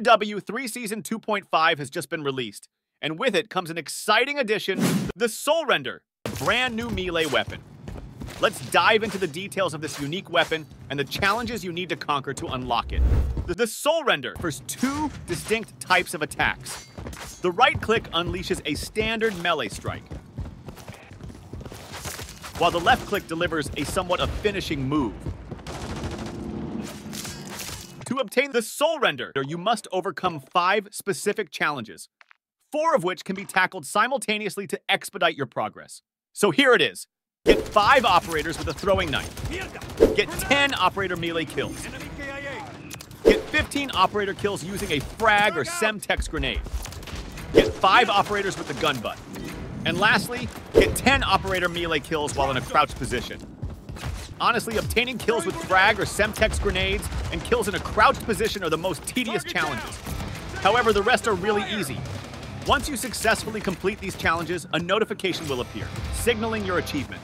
MW 3 Season 2.5 has just been released, and with it comes an exciting addition, the Soulrender, a brand new melee weapon. Let's dive into the details of this unique weapon and the challenges you need to conquer to unlock it. The Soulrender offers two distinct types of attacks. The right click unleashes a standard melee strike, while the left click delivers a somewhat of finishing move. To obtain the Soulrender, you must overcome 5 specific challenges, 4 of which can be tackled simultaneously to expedite your progress. So here it is. Get 5 operators with a throwing knife. Get 10 operator melee kills. Get 15 operator kills using a frag or Semtex grenade. Get 5 operators with the gun butt. And lastly, get 10 operator melee kills while in a crouched position. Honestly, obtaining kills with frag or Semtex grenades and kills in a crouched position are the most tedious challenges. However, the rest are really easy. Once you successfully complete these challenges, a notification will appear, signaling your achievement.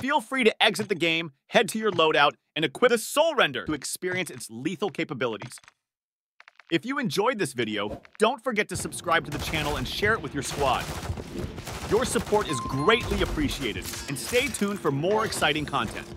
Feel free to exit the game, head to your loadout, and equip the Soulrender to experience its lethal capabilities. If you enjoyed this video, don't forget to subscribe to the channel and share it with your squad. Your support is greatly appreciated, and stay tuned for more exciting content.